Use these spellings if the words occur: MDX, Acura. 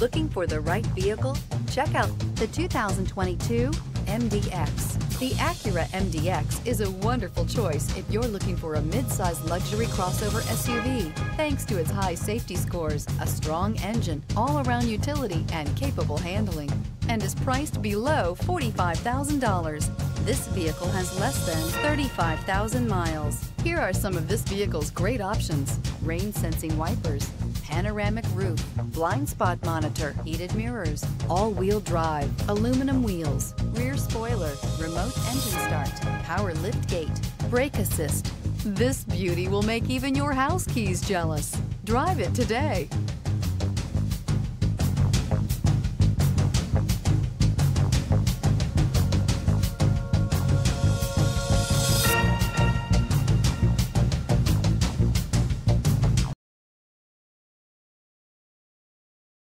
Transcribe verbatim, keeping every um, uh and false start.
Looking for the right vehicle? Check out the two thousand twenty-two M D X. The Acura M D X is a wonderful choice if you're looking for a mid-size luxury crossover S U V. Thanks to its high safety scores, a strong engine, all-around utility, and capable handling, and is priced below forty-five thousand dollars. This vehicle has less than thirty-five thousand miles. Here are some of this vehicle's great options: rain-sensing wipers, panoramic roof, blind spot monitor, heated mirrors, all-wheel drive, aluminum wheels, rear spoiler, remote engine start, power lift gate, brake assist. This beauty will make even your house keys jealous. Drive it today.